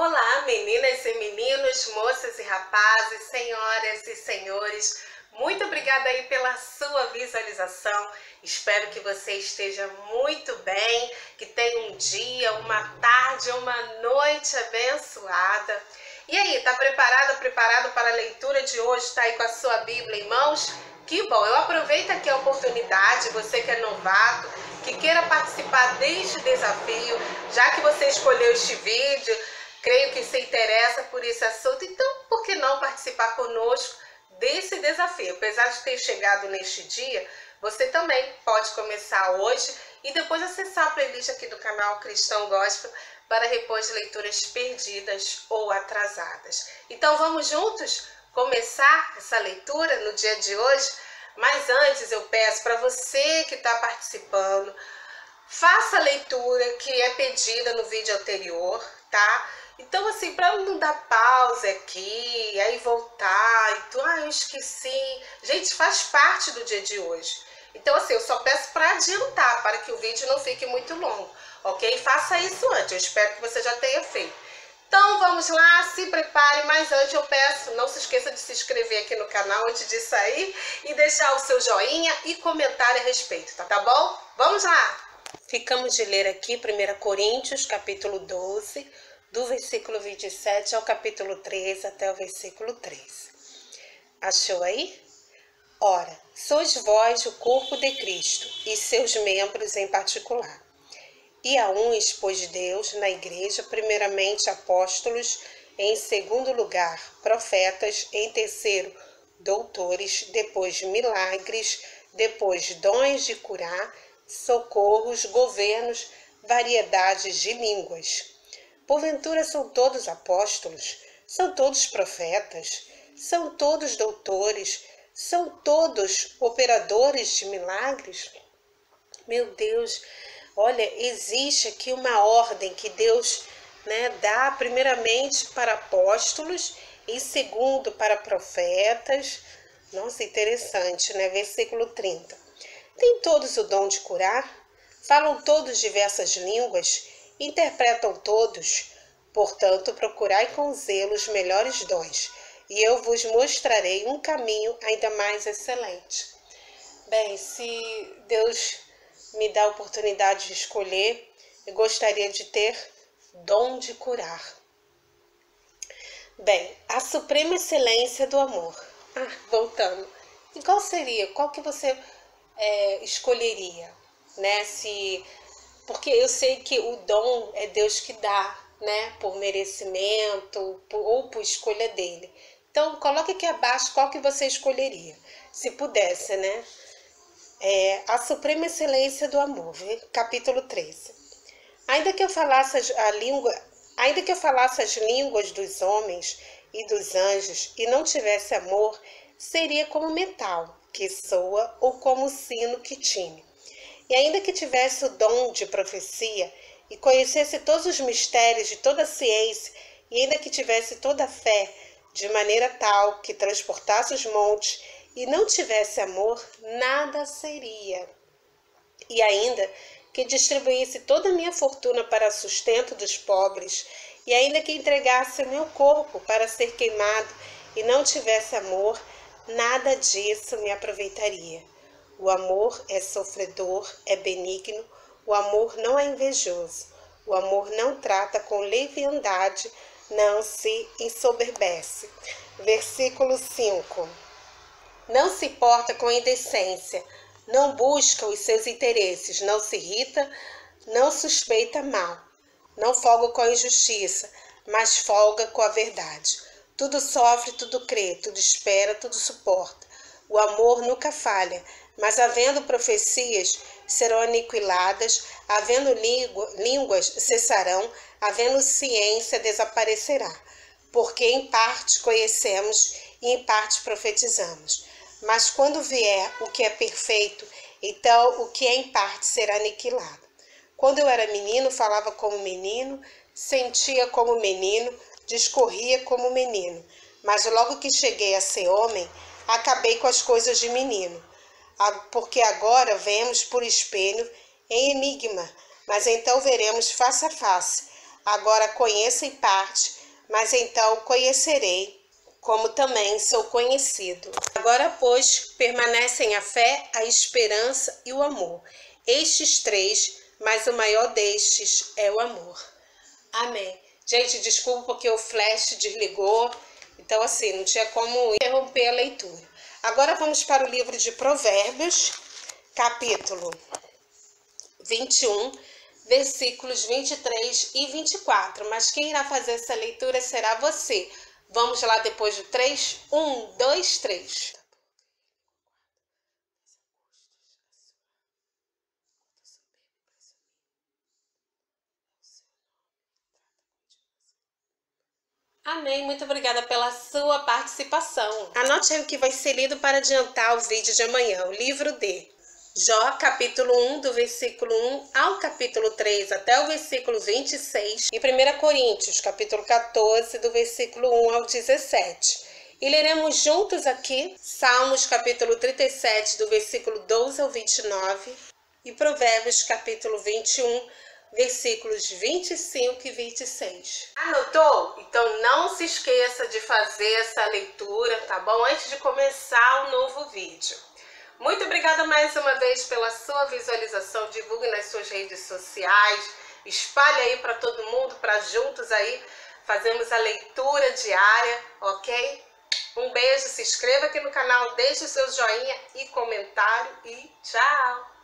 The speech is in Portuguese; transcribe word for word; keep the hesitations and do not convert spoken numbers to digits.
Olá, meninas e meninos, moças e rapazes, senhoras e senhores, muito obrigada aí pela sua visualização. Espero que você esteja muito bem, que tenha um dia, uma tarde, uma noite abençoada. E aí, tá preparada, preparado para a leitura de hoje? Tá aí com a sua Bíblia em mãos? Que bom! Eu aproveito aqui a oportunidade, você que é novato, que queira participar deste desafio, já que você escolheu este vídeo, creio que se interessa por esse assunto, então por que não participar conosco desse desafio? Apesar de ter chegado neste dia, você também pode começar hoje e depois acessar a playlist aqui do canal Cristão Gospel para repor as leituras perdidas ou atrasadas. Então vamos juntos começar essa leitura no dia de hoje? Mas antes eu peço para você que está participando, faça a leitura que é pedida no vídeo anterior, tá? Então, assim, para não dar pausa aqui, aí voltar, então, ah, eu esqueci. Gente, faz parte do dia de hoje. Então, assim, eu só peço para adiantar, para que o vídeo não fique muito longo, ok? Faça isso antes, eu espero que você já tenha feito. Então, vamos lá, se prepare, mas antes eu peço, não se esqueça de se inscrever aqui no canal antes de sair e deixar o seu joinha e comentar a respeito, tá, tá bom? Vamos lá! Ficamos de ler aqui primeira Coríntios, capítulo doze, do versículo vinte e sete ao capítulo treze, até o versículo treze. Achou aí? Ora, sois vós o corpo de Cristo, e seus membros em particular. E a uns pôs Deus na igreja, primeiramente apóstolos, em segundo lugar profetas, em terceiro doutores, depois milagres, depois dons de curar, socorros, governos, variedades de línguas. Porventura são todos apóstolos, são todos profetas, são todos doutores, são todos operadores de milagres? Meu Deus, olha, existe aqui uma ordem que Deus, né, dá primeiramente para apóstolos e segundo para profetas. Nossa, interessante, né? Versículo trinta. Têm todos o dom de curar? Falam todos diversas línguas? Interpretam todos? Portanto, procurai com zelo os melhores dons, e eu vos mostrarei um caminho ainda mais excelente. Bem, se Deus me dá a oportunidade de escolher, eu gostaria de ter dom de curar. Bem, a suprema excelência do amor. Ah, voltando. E qual seria? Qual que você... É, escolheria, né? Se, porque eu sei que o dom é Deus que dá, né? Por merecimento por, ou por escolha dele. Então, coloque aqui abaixo qual que você escolheria, se pudesse, né? É, a suprema excelência do amor, viu? Capítulo treze. Ainda que eu falasse a língua, ainda que eu falasse as línguas dos homens e dos anjos e não tivesse amor, seria como metal que soa ou como o sino que tine. E ainda que tivesse o dom de profecia e conhecesse todos os mistérios de toda a ciência, e ainda que tivesse toda a fé de maneira tal que transportasse os montes e não tivesse amor, nada seria. E ainda que distribuísse toda a minha fortuna para sustento dos pobres, e ainda que entregasse o meu corpo para ser queimado e não tivesse amor, nada disso me aproveitaria. O amor é sofredor, é benigno, o amor não é invejoso, o amor não trata com leviandade, não se ensoberbece. Versículo cinco. Não se porta com indecência, não busca os seus interesses, não se irrita, não suspeita mal, não folga com a injustiça, mas folga com a verdade. Tudo sofre, tudo crê, tudo espera, tudo suporta. O amor nunca falha, mas havendo profecias, serão aniquiladas, havendo línguas, cessarão, havendo ciência, desaparecerá. Porque em parte conhecemos e em parte profetizamos. Mas quando vier o que é perfeito, então o que é em parte será aniquilado. Quando eu era menino, falava como menino, sentia como menino, discorria como menino, mas logo que cheguei a ser homem, acabei com as coisas de menino. Porque agora vemos por espelho em enigma, mas então veremos face a face. agora conheço em parte, mas então conhecerei, como também sou conhecido. Agora, pois, permanecem a fé, a esperança e o amor. Estes três, mas o maior destes é o amor. Amém. Gente, desculpa porque o flash desligou, então assim, não tinha como interromper a leitura. Agora vamos para o livro de Provérbios, capítulo vinte e um, versículos vinte e três e vinte e quatro. Mas quem irá fazer essa leitura será você. Vamos lá depois do três. um, dois, três. Amém, muito obrigada pela sua participação. Anote aí o que vai ser lido para adiantar o vídeo de amanhã, o livro de Jó, capítulo um, do versículo um ao capítulo três, até o versículo vinte e seis, e primeira Coríntios, capítulo quatorze, do versículo um ao dezessete. E leremos juntos aqui Salmos, capítulo trinta e sete, do versículo doze ao vinte e nove, e Provérbios, capítulo vinte e um, versículos vinte e cinco e vinte e seis. Anotou? Então não se esqueça de fazer essa leitura, tá bom? Antes de começar o novo vídeo. Muito obrigada mais uma vez pela sua visualização. Divulgue nas suas redes sociais, espalhe aí para todo mundo, para juntos aí fazemos a leitura diária, ok? Um beijo, se inscreva aqui no canal, deixe o seu joinha e comentário e tchau!